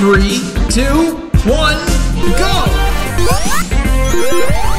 3, 2, 1, go! Yeah.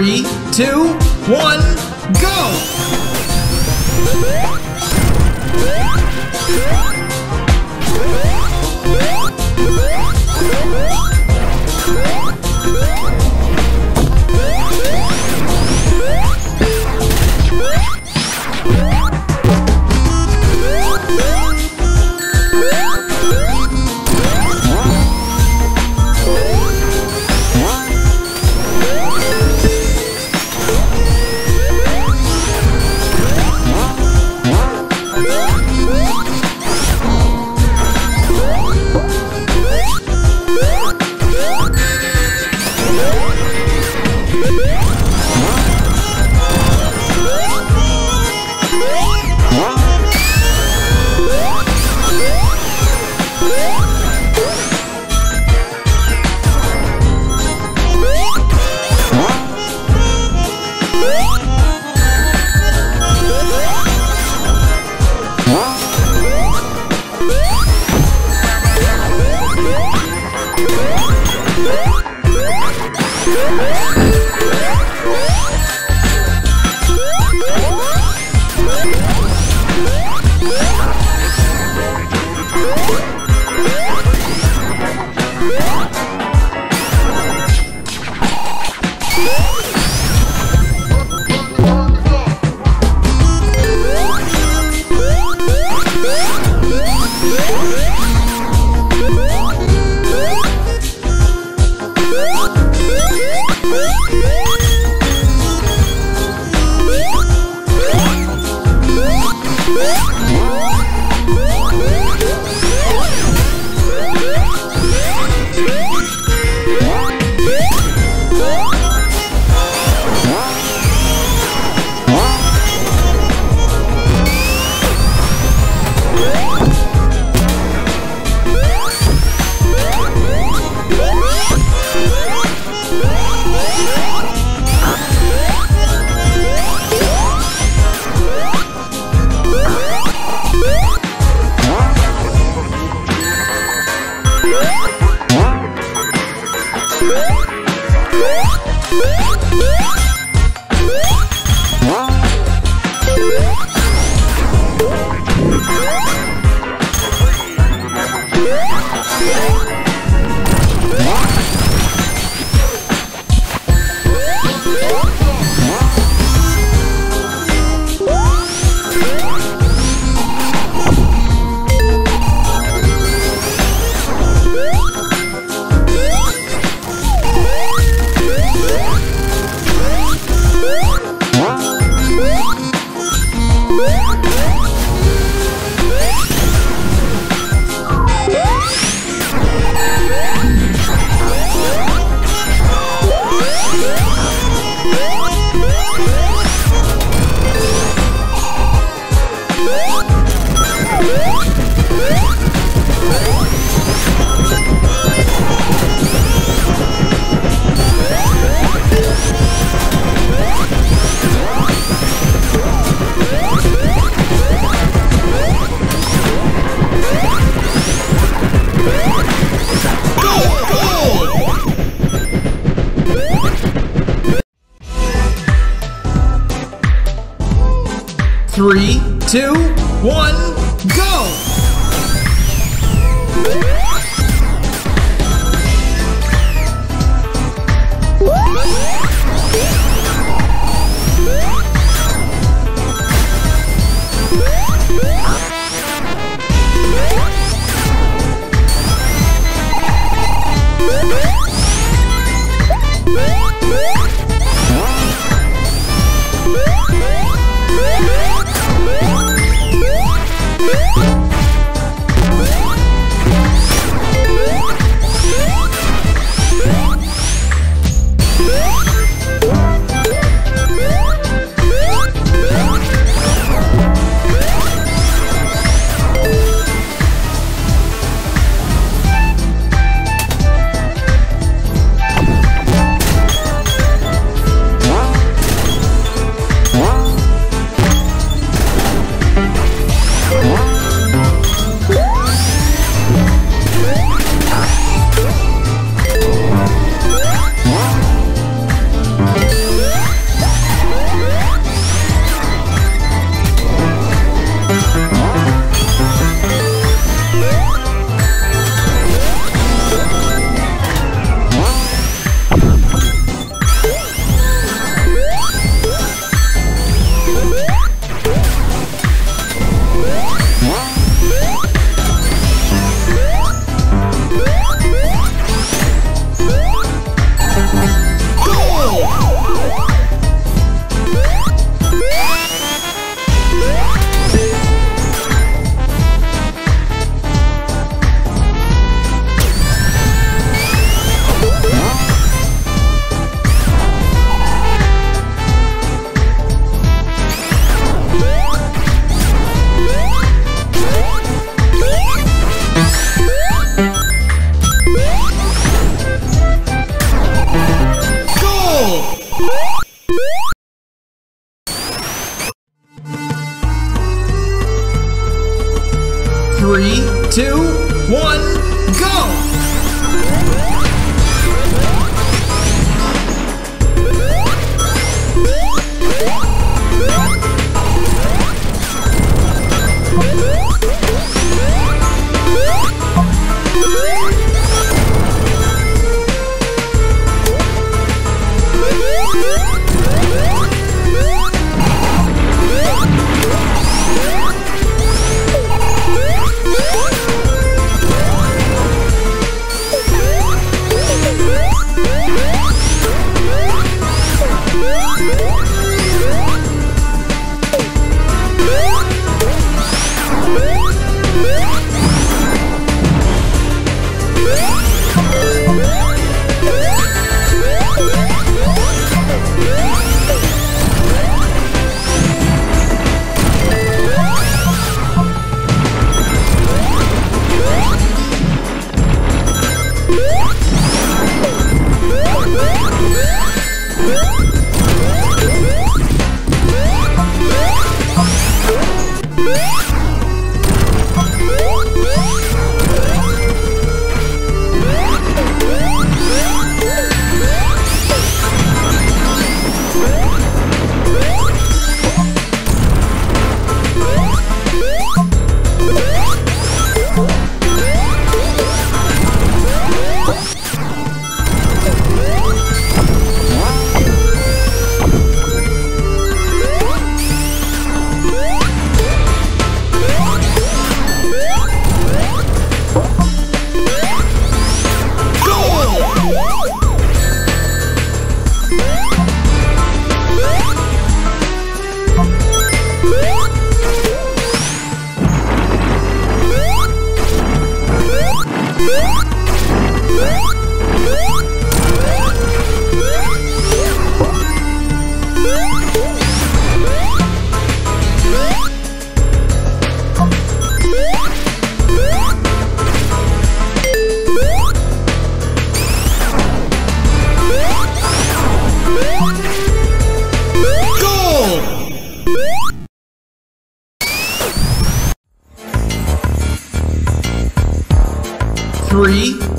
3, 2, 1, go!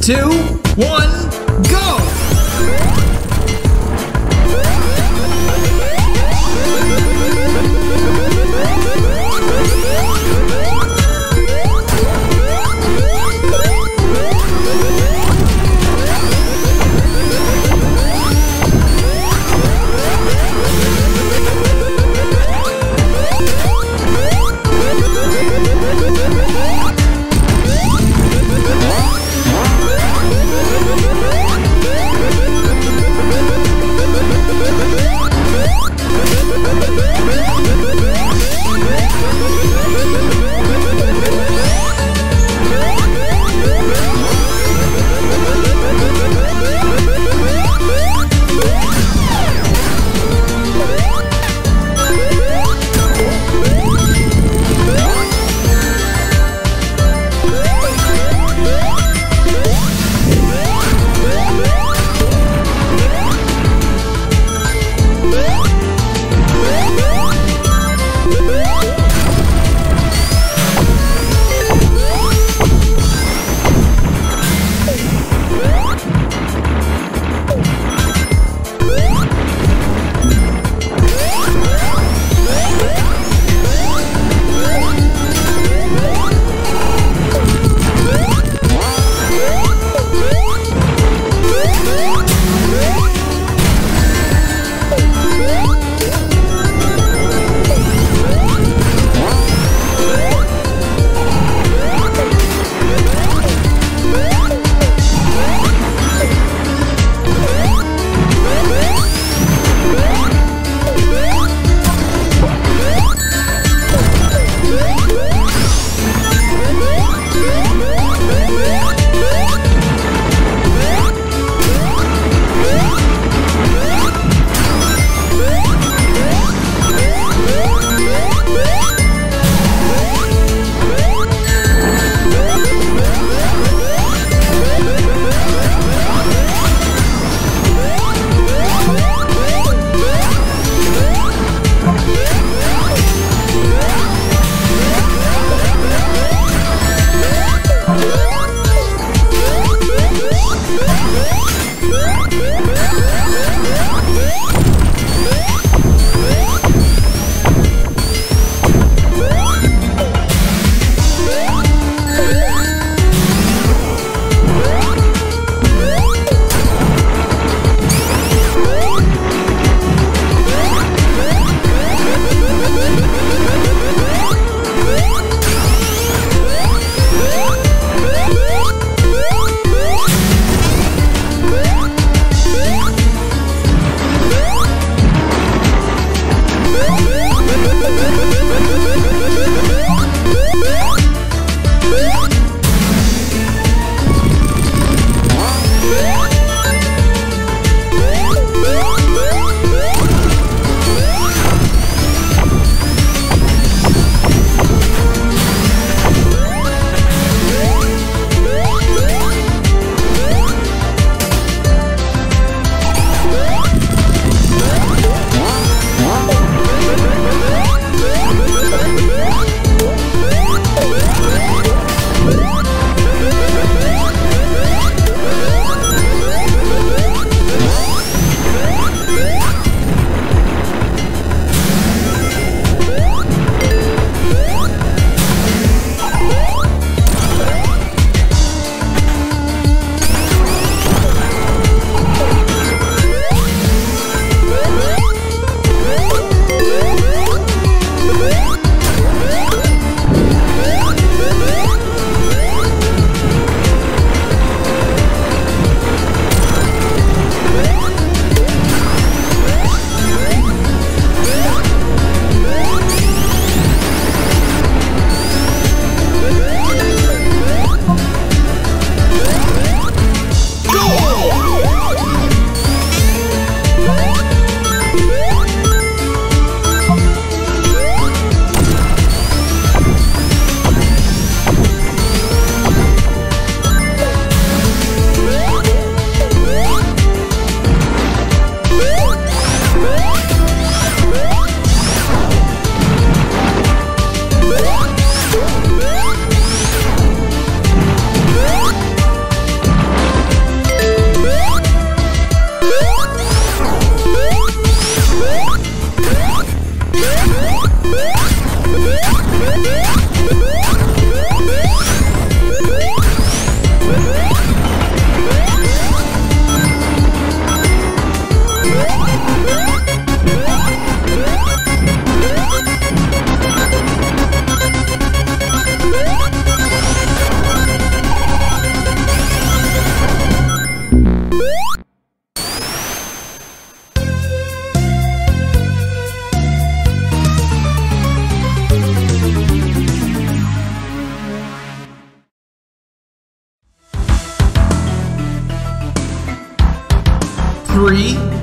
3, 2, 1, go!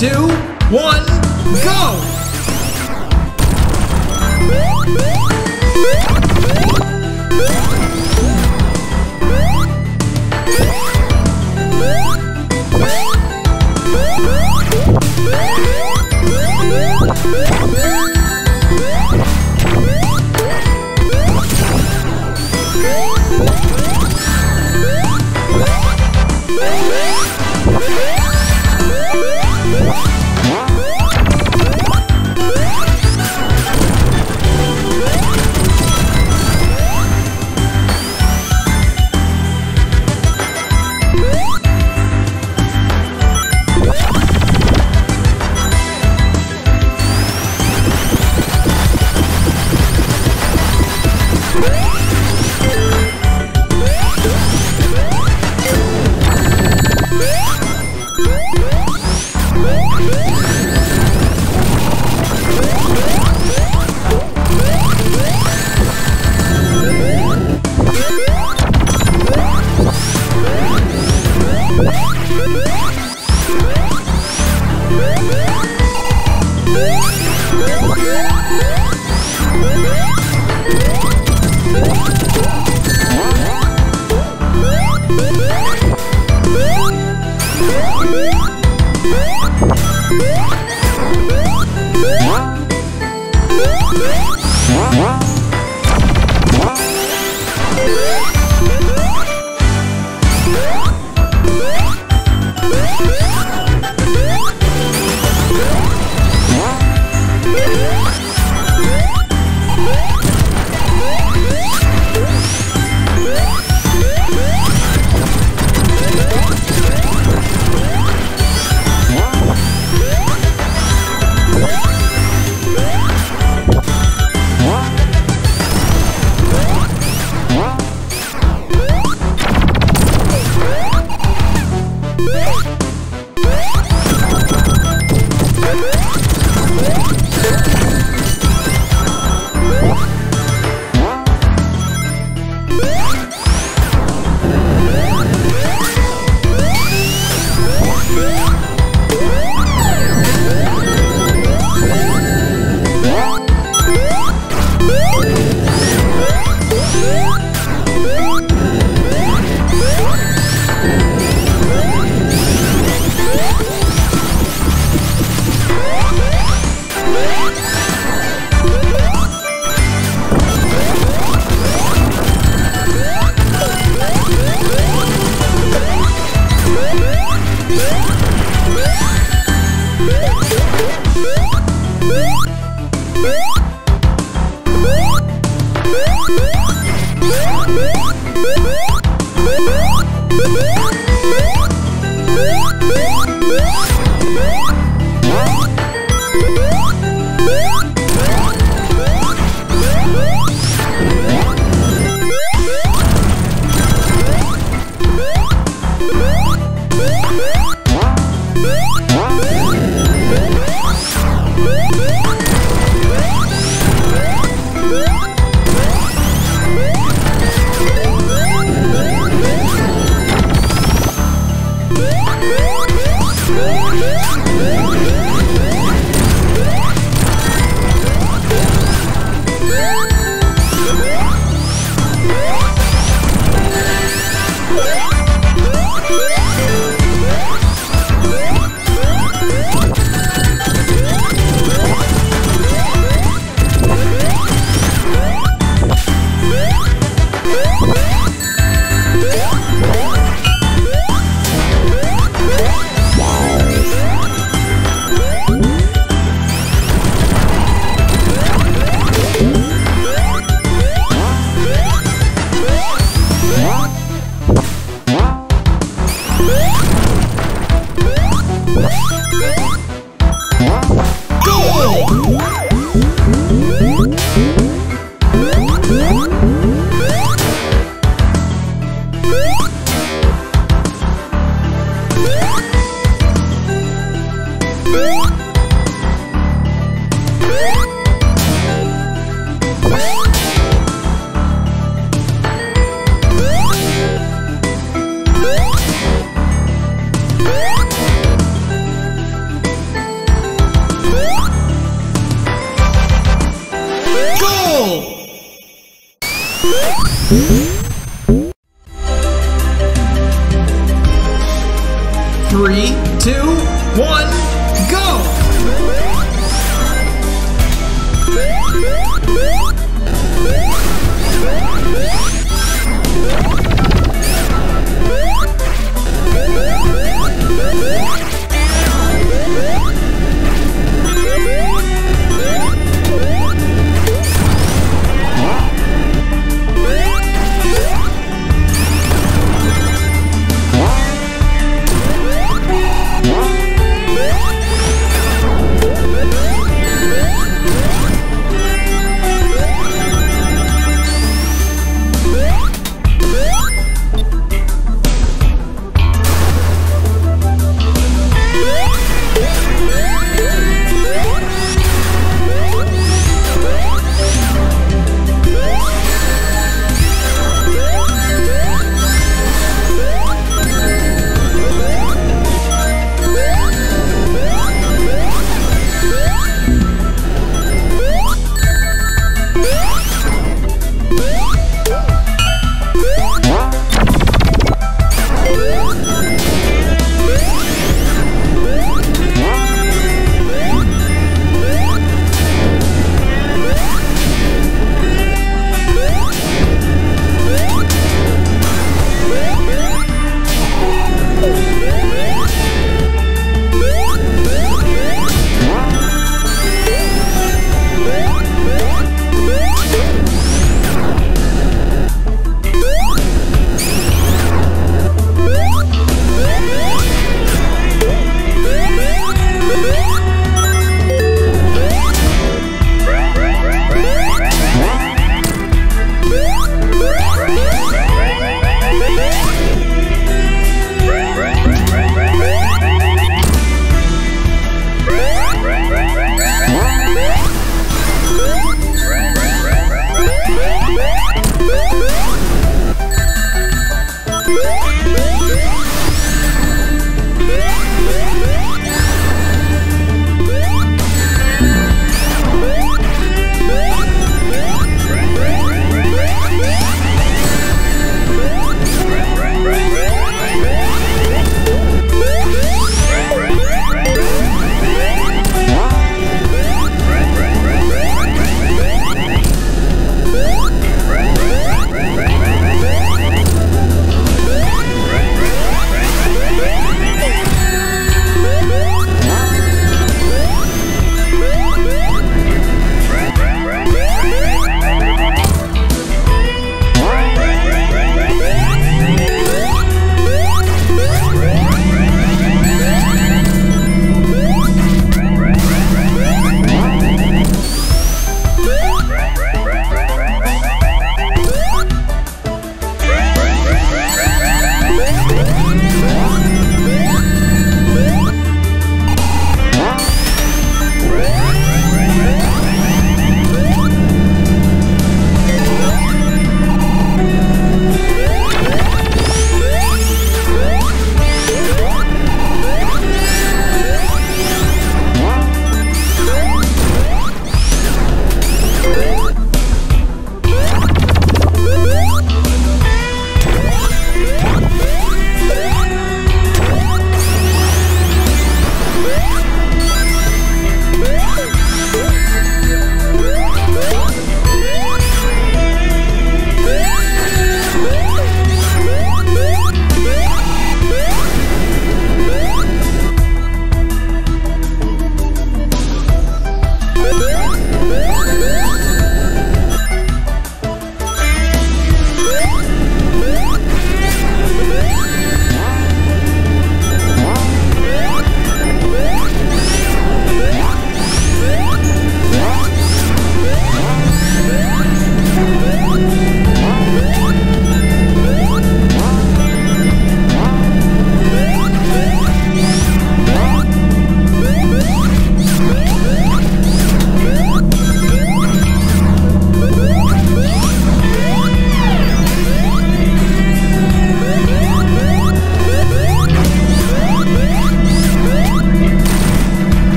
3, 2, 1, go!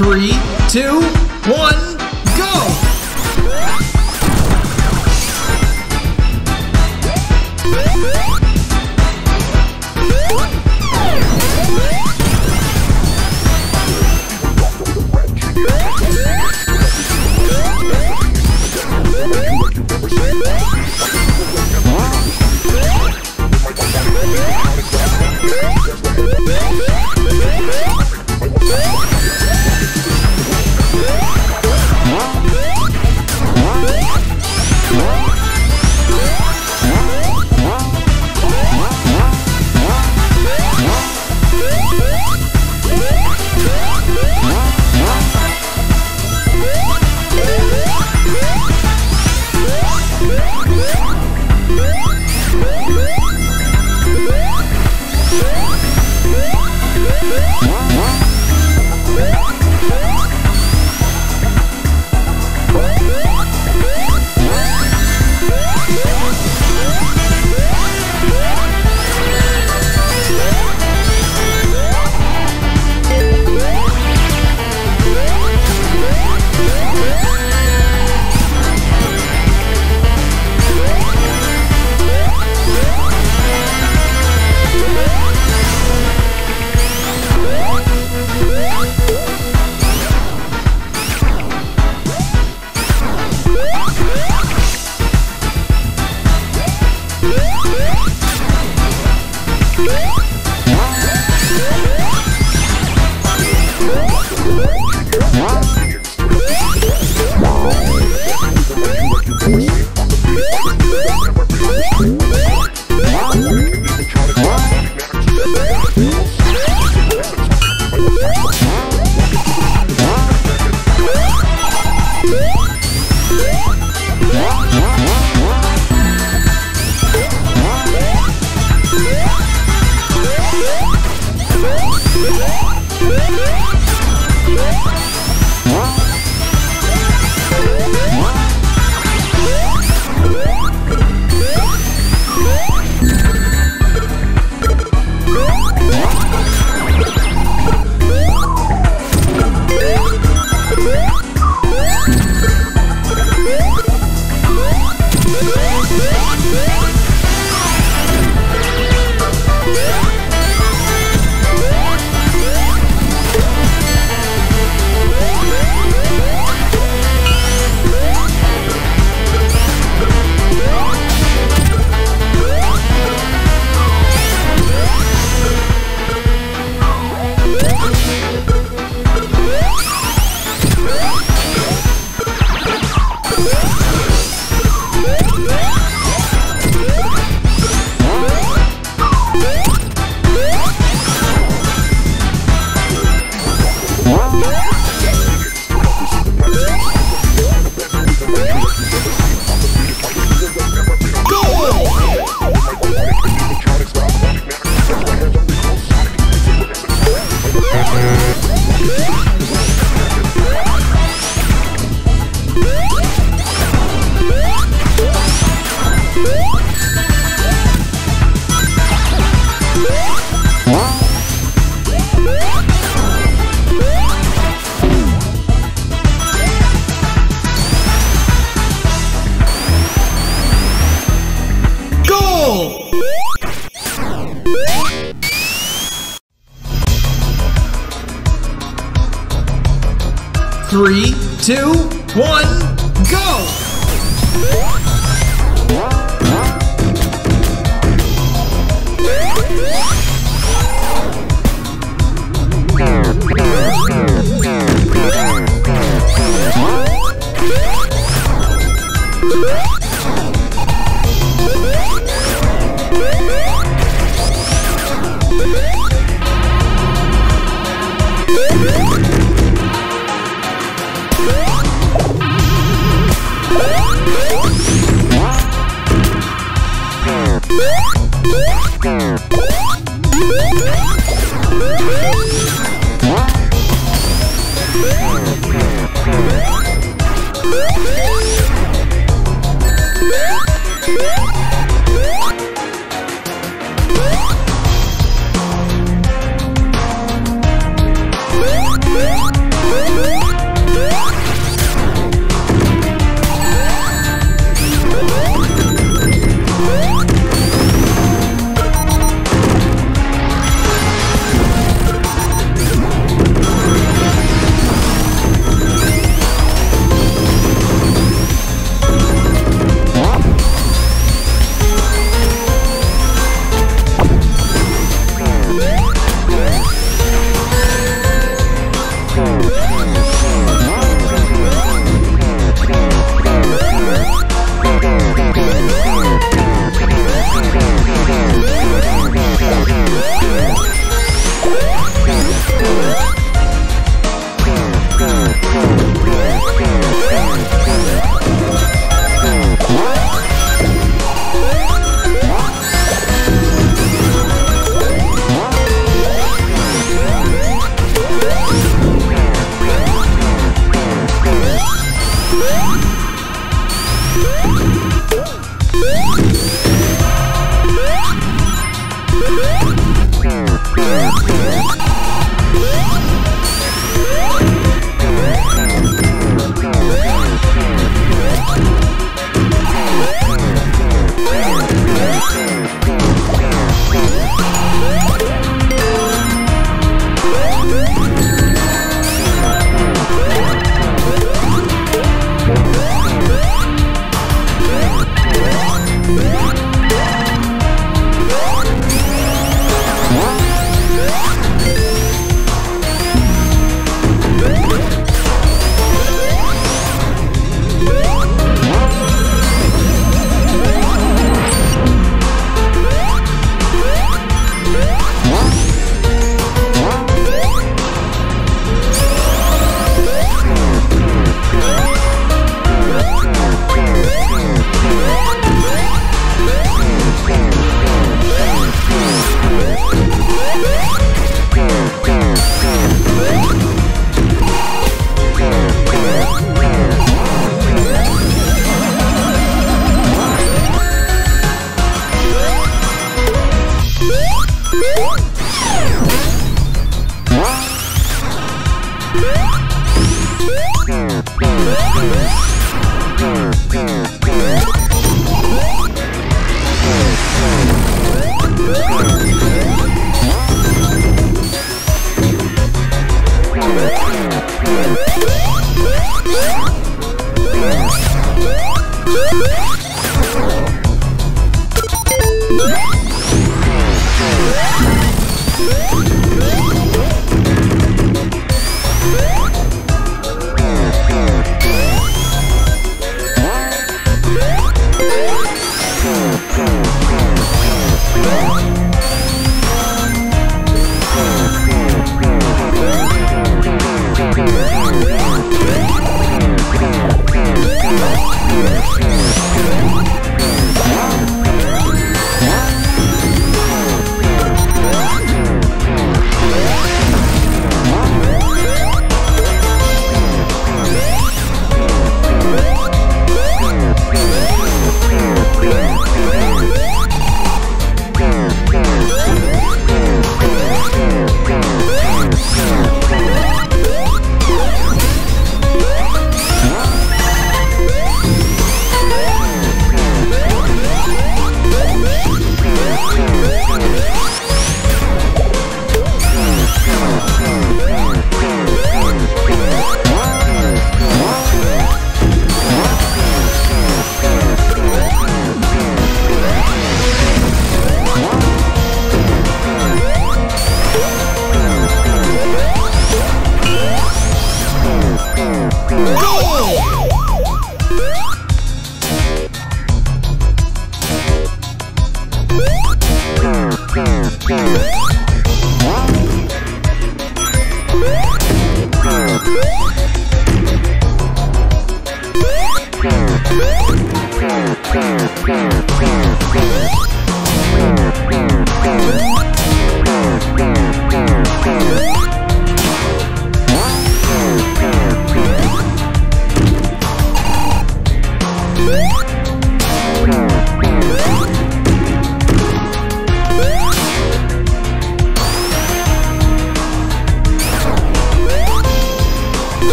3, 2, 1.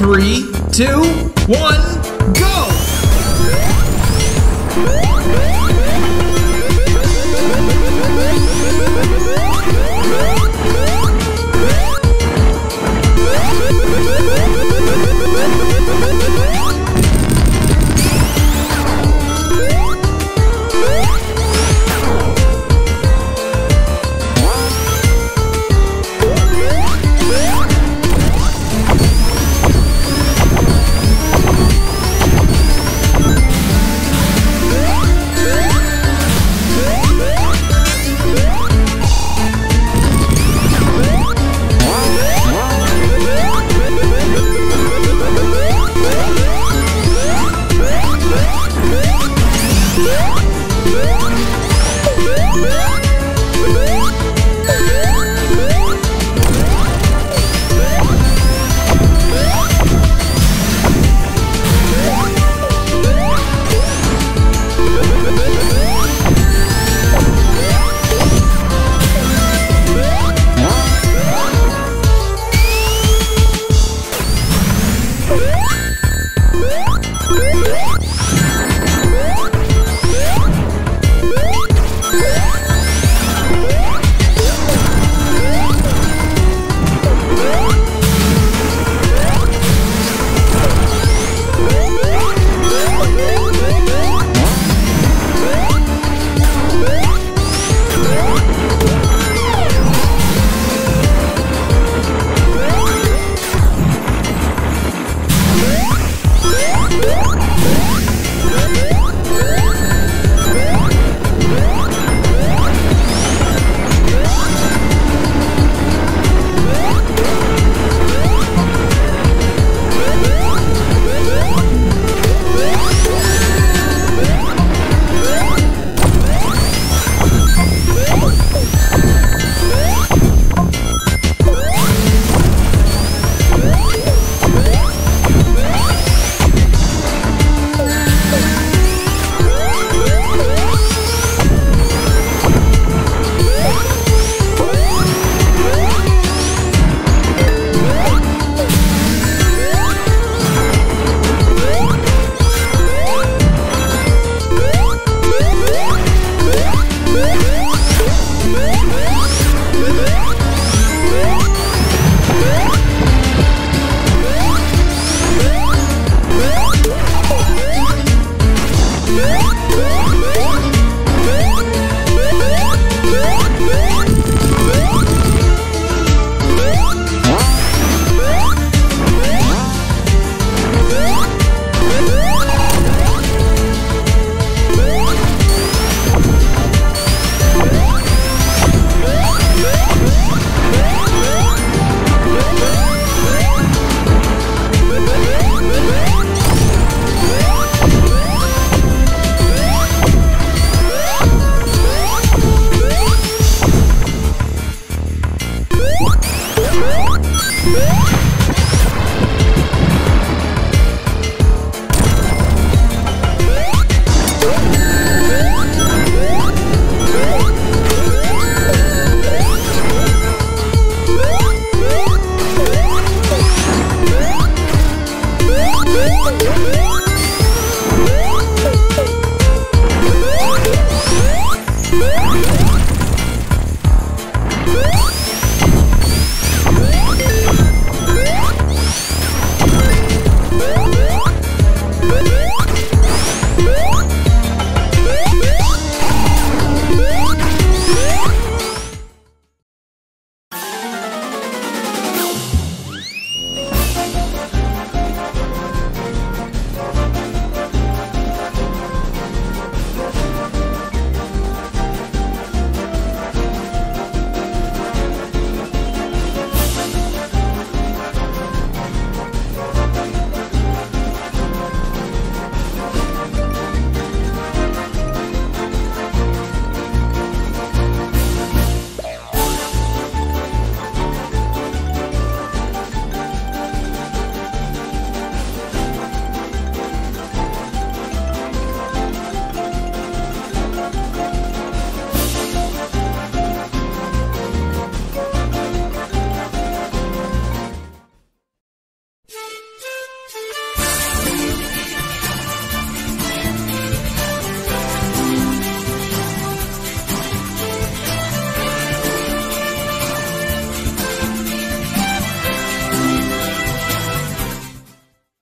3, 2, 1, go!